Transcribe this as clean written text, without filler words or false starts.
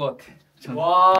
것 같아. 와.